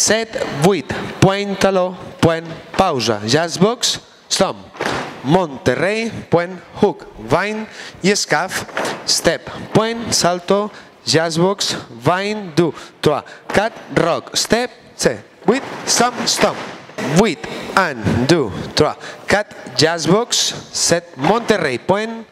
set with Puentalo, Puen pausa, Jazzbox, Stomp, Monterrey, Puen hook, Vine y Scaff, Step, Puen salto, Jazzbox, Vine do, Toa, Cat, Rock, Step, Set, with, Stomp, Stomp, with, and do, Toa, Cat, Jazzbox, Set, Monterrey, Puen,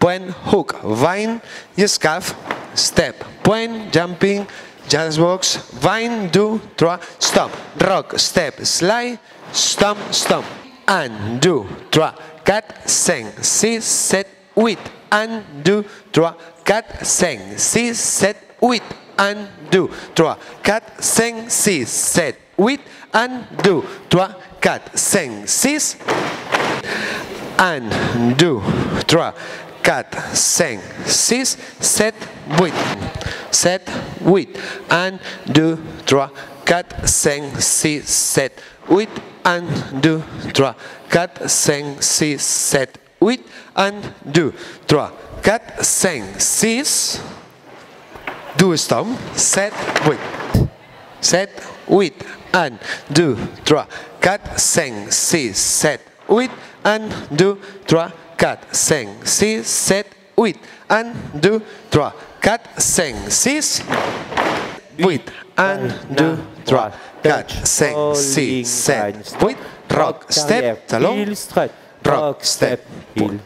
Puen hook, Vine y Scaff, Step, Puen jumping, Jazzbox, Vine, do, Trot, Stomp, Rock, Step, Slide, Stomp, Stomp, and do, Trot, Cat, Sing, Si, Set, With, and do, Trot, Cat, Sing, Si, Set, With, and do, Trot, Cat, Sing, Si, Set, With, and do, Trot, Cat, Sing, Si, and do, Trot, Cat, Sing, Si, Set, With. Set, with, and do, tra, cat, sing, si, set, with, and do, tra, cat, sing, si, set, with, and do, tra, cat, sing, si, do, stomp, set, with, and do, tra, cat, sing, si, set, with, and do, tra, cat, sing, si, set, with, and do, tra, cat, sing, sis, with, and do, trot, cat, sing, si, set, with, rock, step, talon, rock, step, heel,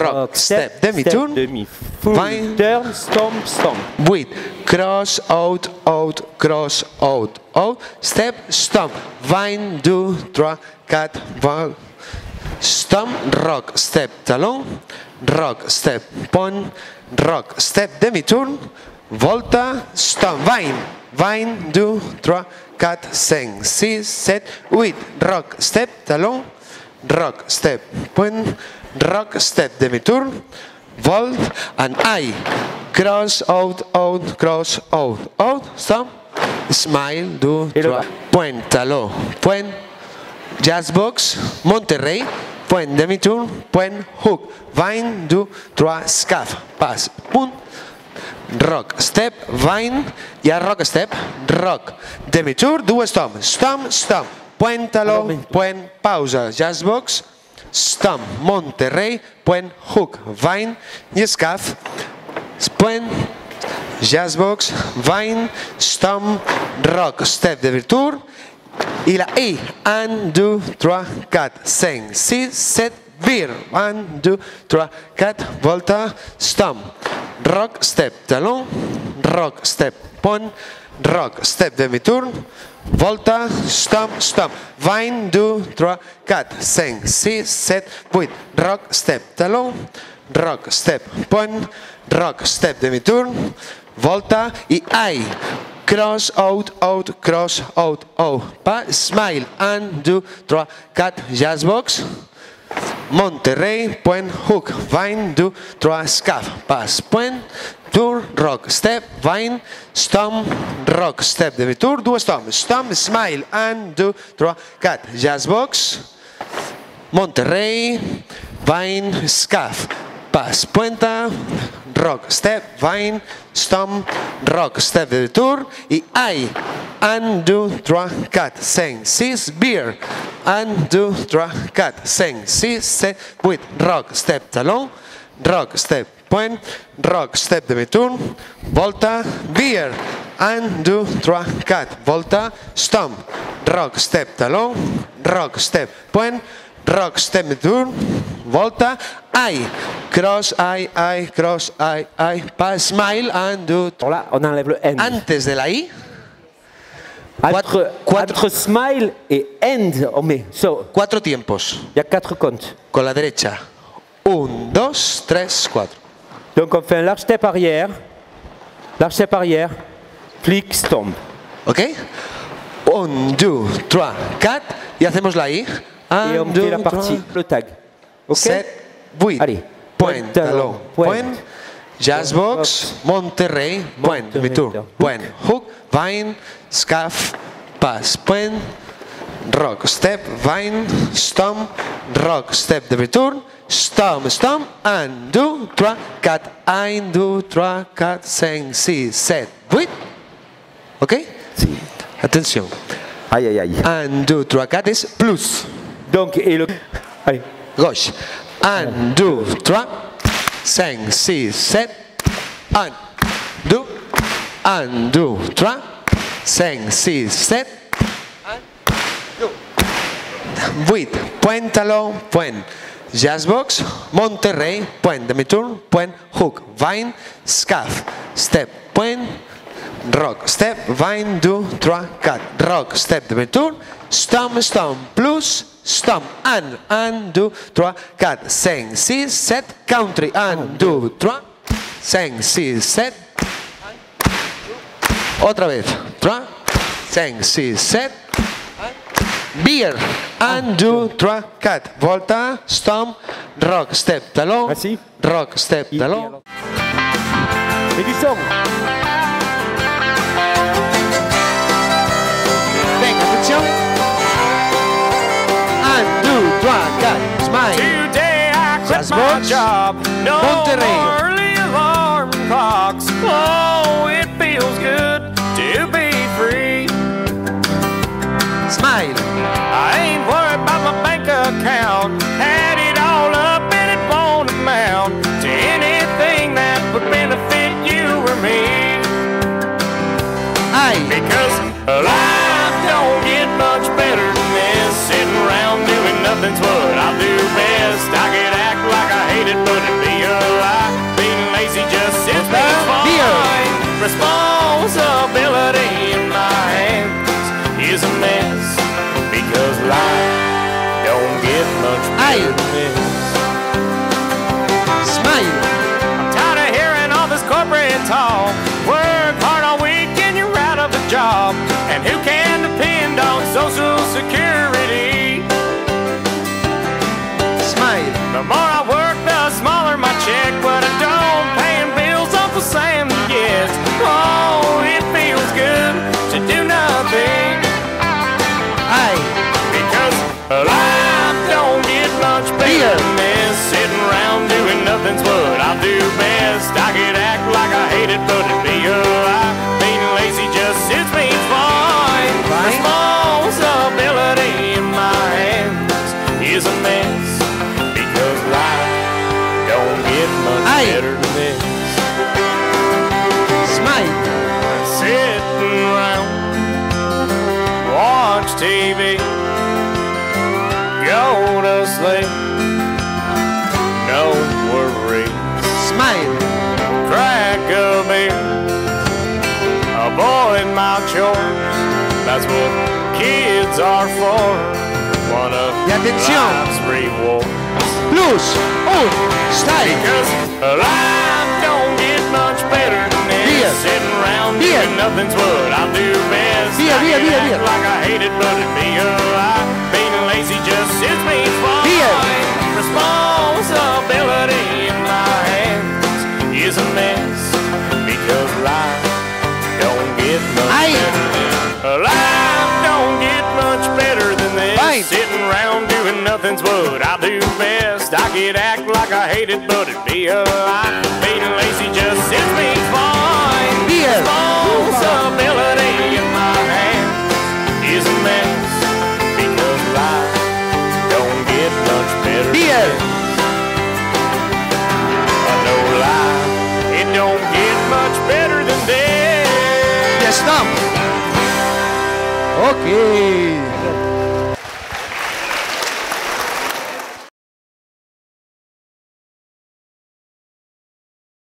rock, step, demi-turn, vine, turn, stomp, stomp, with, cross, out, out, cross, out, out, step, stomp, vine, do, trot, cat, val, stomp, rock, step, talon, rock, step, pon, rock, step, demi-turn, volta, stomp, vine, vine, do, trot, cat, sing, si, set, with, rock, step, talon, rock, step, point, rock, step, demi-turn, volt, and I, cross, out, out, cross, out, out, stomp, smile, do, trot, point, talon, point, Jazzbox, Monterrey, point, demi-turn, point, hook, vine, do, trot, scaff, pass, punt, rock, step, vine, ya rock, step, rock, demi-turn, do, stomp, stomp, stomp, puentalo, puen, pausa, Jazzbox, stomp, Monterrey, puen, hook, vine, y scaff, puen, Jazzbox, vine, stomp, rock, step, demi-turn, y la I, and do, tra, cat, sing, si, set, beer, and do, tra, cat, volta, stomp, rock, step, talon, rock, step, pon, rock, step, demi-turn, volta, stomp, stomp, vine, do, tra, cat, sing, si, set, with, rock, step, talon, rock, step, pon, rock, step, demi-turn, volta, y I, cross, out, out, cross, out, out, pass, smile, and do, trot, cat, Jazzbox, Monterrey, point, hook, vine, do, trot, scaff, pass, point, tour, rock, step, vine, stomp, rock, step, demi-tour, do, stomp, stomp, smile, and do, trot, cat, Jazzbox, Monterrey, vine, scaff, pass, puenta, rock, step, vine, stomp, rock, step, demi-tour, y I, and do, tra, cat, sing, si, beer, and do, tra, cat, sing, si, set, with, rock, step, talon, rock, step, point, rock, step, demi-tour, volta, beer, and do, tra, cat, volta, stomp, rock, step, talon, rock, step, point, rock, step, demi-tour, volta, I, cross, I, pass, smile, and do. Là, on enlève le end. Antes de la I. Entre smile et end, on met. So, cuatro tiempos. Il y a quatre comptes. Con la derecha. 1, 2, 3, 4. Donc on fait un large step arrière. Large step arrière. Flick, stomp. Ok. 1, 2, 3, 4. Et hacemos la I. Et on met la partie, le tag. Ok. Set, with, point, talon, point, Jazzbox, Monterrey, point, demi-tour, point, hook, vine, scaff, pass, point, rock, step, vine, stomp, rock, step, demi-tour, stomp, stomp, and do, tra, cat, I, do, tra, cat, sing, si, set, with, ok? Atención. Ay, ay, ay. Un, deux, trois, quatre, plus. Donc, et le... Allez. Gauche. Un, deux, trois, cinq, six, sept. Un, deux. Un, deux, trois, cinq, six, sept. Un, deux. Huit. Point, talon, point. Jazzbox, Monterrey, point. Demi-tour, point. Hook, vine, scuff. Step, point. Rock, step, vine, do, trois, quatre. Rock, step, demi-tour. Stomp, stomp, plus. Stomp, un, deux, trois, quatre, cinq, six, sept. Country, un, deux, trois, cinq, six, sept. Otra vez, trois, cinq, six, sept. Beer, un, deux, trois, quatre. Volta, stomp, rock, step, talon. Merci. Rock, step, talon. Et du son. Today I quit my job, no more early alarm clocks. Oh, it feels good to be free. Smile. I ain't worried about my bank account. Had it all up and it won't amount to anything that would benefit you or me. Aye. Because life don't get much better than this. Sitting around doing nothing's what I do. I could act like I hate it, but it'd be a lie. Being lazy just sits me fine. Responsibility in my hands is a mess, because life don't get much better than this. Smile. I'm tired of hearing all this corporate talk. Work hard all week and you're out of a job. And who can depend on Social Security? The more I work, the smaller my check, but I don't paying bills off of Sam gets. Oh, it feels good to do nothing. Aye. Because life don't get much better than this. Sitting around doing nothing's what I do best. I could act like I hate it, but it'd be a lie. Being lazy just sits me fine. Responsibility in my hands is a mess. Better than this. Smite. Sitting around, watch TV, go to sleep, no worries. Smite. Crack a beer, avoid my chores. That's what kids are for. One of life's rewards. Loose, oh, stay. Because life don't get much better than this. Beer. Sitting around doing nothing's what I do best. I act like I hate it, but it'd be a lie. Being lazy just sits me fine. Responsibility in my hands is a mess, because life don't get much better than this. Life don't get much better than this. Sitting around doing nothing's what I do best. I could act like I hate it, but it'd be a lie. Being lazy just sits me fine. Responsibility in my hands is a mess, because life don't get much better than this. I know life, it don't get much better than this. Yes, stop. Okay.